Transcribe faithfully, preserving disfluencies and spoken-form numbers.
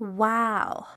Wow.